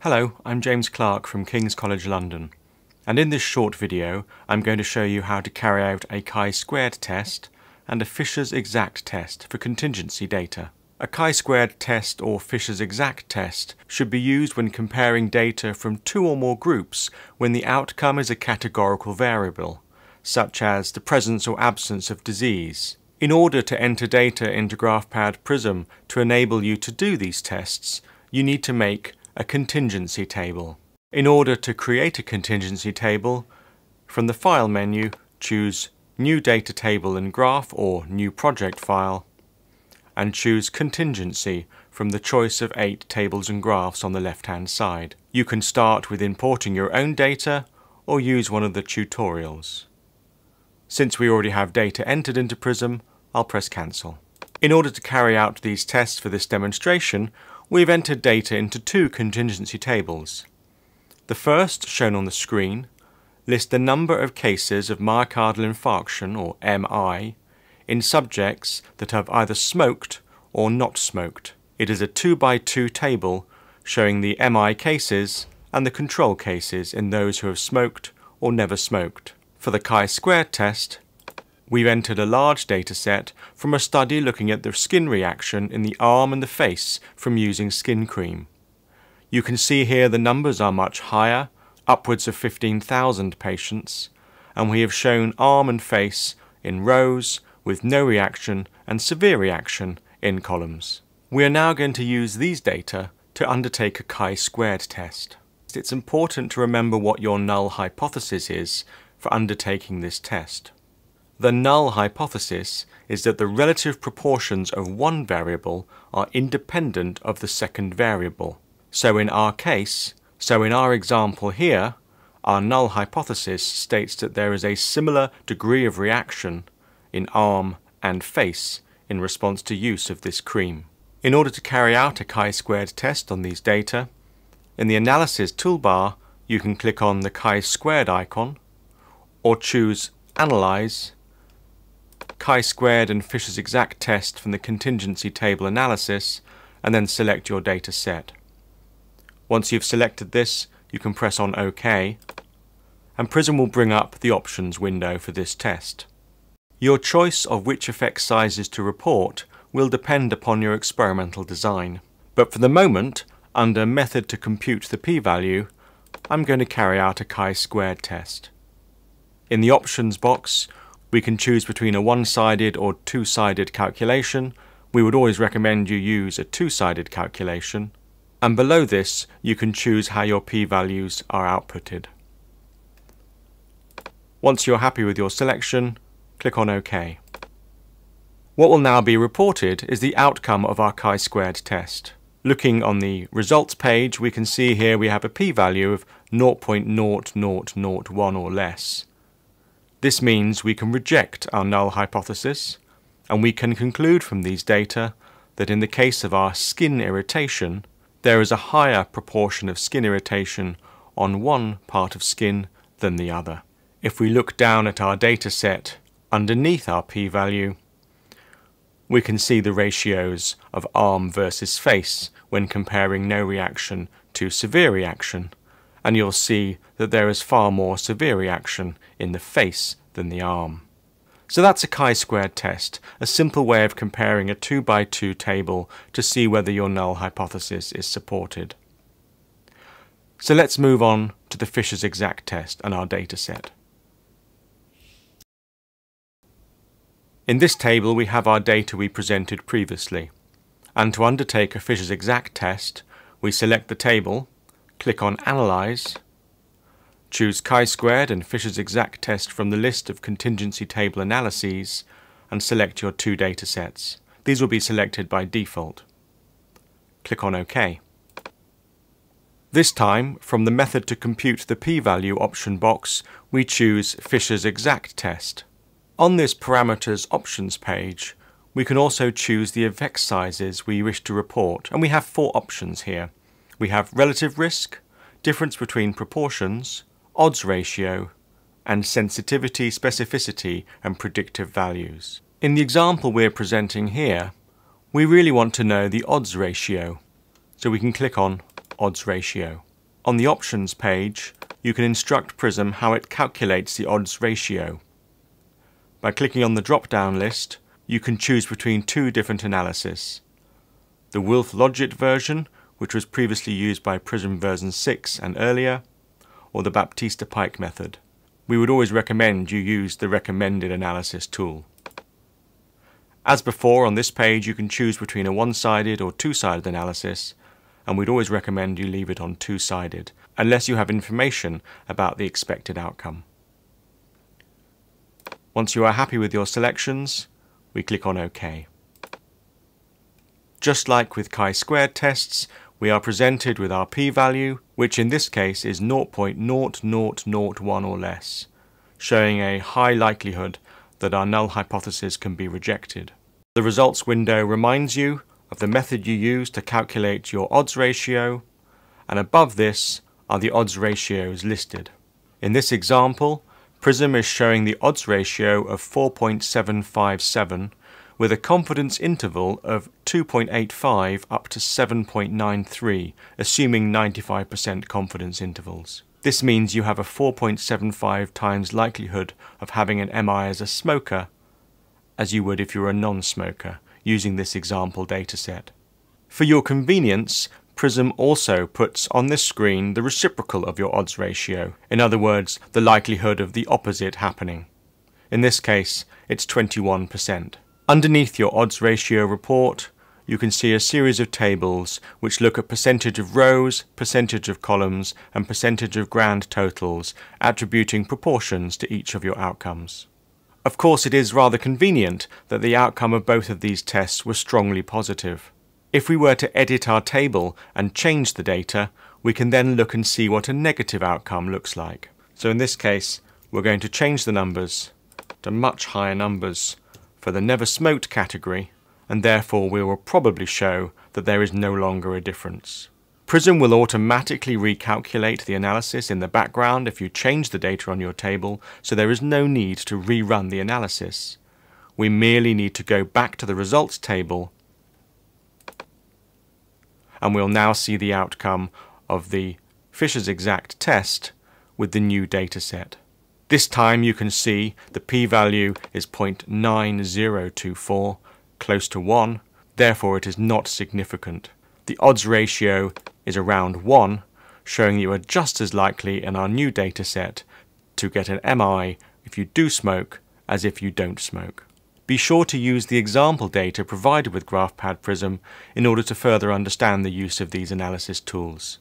Hello, I'm James Clark from King's College London, and in this short video I'm going to show you how to carry out a chi-squared test and a Fisher's exact test for contingency data. A chi-squared test or Fisher's exact test should be used when comparing data from two or more groups when the outcome is a categorical variable, such as the presence or absence of disease. In order to enter data into GraphPad Prism to enable you to do these tests, you need to make a contingency table. In order to create a contingency table, from the File menu choose New Data Table in Graph or New Project File, and choose Contingency from the choice of 8 tables and graphs on the left-hand side. You can start with importing your own data or use one of the tutorials. Since we already have data entered into Prism, I'll press Cancel. In order to carry out these tests for this demonstration, we've entered data into two contingency tables. The first, shown on the screen, lists the number of cases of myocardial infarction, or MI, in subjects that have either smoked or not smoked. It is a 2 by 2 table showing the MI cases and the control cases in those who have smoked or never smoked. For the chi-squared test, we've entered a large dataset from a study looking at the skin reaction in the arm and the face from using skin cream. You can see here the numbers are much higher, upwards of 15,000 patients, and we have shown arm and face in rows with no reaction and severe reaction in columns. We are now going to use these data to undertake a chi-squared test. It's important to remember what your null hypothesis is for undertaking this test. The null hypothesis is that the relative proportions of one variable are independent of the second variable. So in our example here, our null hypothesis states that there is a similar degree of reaction in arm and face in response to use of this cream. In order to carry out a chi-squared test on these data, in the analysis toolbar you can click on the chi-squared icon or choose Analyze chi-squared and Fisher's exact test from the contingency table analysis, and then select your data set. Once you've selected this, you can press on OK, and Prism will bring up the options window for this test. Your choice of which effect sizes to report will depend upon your experimental design, but for the moment, under Method to compute the p-value, I'm going to carry out a chi-squared test. In the options box, we can choose between a one-sided or two-sided calculation. We would always recommend you use a two-sided calculation. And below this, you can choose how your p-values are outputted. Once you're happy with your selection, click on OK. What will now be reported is the outcome of our chi-squared test. Looking on the results page, we can see here we have a p-value of 0.0001 or less. This means we can reject our null hypothesis, and we can conclude from these data that in the case of our skin irritation, there is a higher proportion of skin irritation on one part of skin than the other. If we look down at our data set underneath our p-value, we can see the ratios of arm versus face when comparing no reaction to severe reaction, and you'll see that there is far more severe reaction in the face than the arm. So that's a chi-squared test, a simple way of comparing a 2 by 2 table to see whether your null hypothesis is supported. So let's move on to the Fisher's exact test and our data set. In this table we have our data we presented previously, and to undertake a Fisher's exact test, we select the table, click on Analyze, choose chi-squared and Fisher's exact test from the list of contingency table analyses, and select your two datasets. These will be selected by default. Click on OK. This time, from the Method to compute the p-value option box, we choose Fisher's exact test. On this parameters options page, we can also choose the effect sizes we wish to report, and we have 4 options here. We have relative risk, difference between proportions, odds ratio, and sensitivity, specificity, and predictive values. In the example we're presenting here, we really want to know the odds ratio, so we can click on odds ratio. On the options page, you can instruct Prism how it calculates the odds ratio. By clicking on the drop-down list, you can choose between two different analyses. The Wolf-Logit version, which was previously used by Prism version 6 and earlier, or the Baptista Pike method. We would always recommend you use the recommended analysis tool. As before, on this page you can choose between a one-sided or two-sided analysis, and we'd always recommend you leave it on two-sided, unless you have information about the expected outcome. Once you are happy with your selections, we click on OK. Just like with chi-squared tests, we are presented with our p-value, which in this case is 0.0001 or less, showing a high likelihood that our null hypothesis can be rejected. The results window reminds you of the method you used to calculate your odds ratio, and above this are the odds ratios listed. In this example, Prism is showing the odds ratio of 4.757 with a confidence interval of 2.85 up to 7.93, assuming 95% confidence intervals. This means you have a 4.75 times likelihood of having an MI as a smoker as you would if you were a non-smoker, using this example dataset. For your convenience, Prism also puts on this screen the reciprocal of your odds ratio, in other words, the likelihood of the opposite happening. In this case, it's 21%. Underneath your odds ratio report, you can see a series of tables which look at percentage of rows, percentage of columns, and percentage of grand totals, attributing proportions to each of your outcomes. Of course, it is rather convenient that the outcome of both of these tests were strongly positive. If we were to edit our table and change the data, we can then look and see what a negative outcome looks like. So in this case, we're going to change the numbers to much higher numbers for the never smoked category, and therefore we will probably show that there is no longer a difference. Prism will automatically recalculate the analysis in the background if you change the data on your table, so there is no need to rerun the analysis. We merely need to go back to the results table, and we'll now see the outcome of the Fisher's exact test with the new dataset. This time you can see the p-value is 0.9024, close to 1, therefore it is not significant. The odds ratio is around 1, showing you are just as likely in our new dataset to get an MI if you do smoke as if you don't smoke. Be sure to use the example data provided with GraphPad Prism in order to further understand the use of these analysis tools.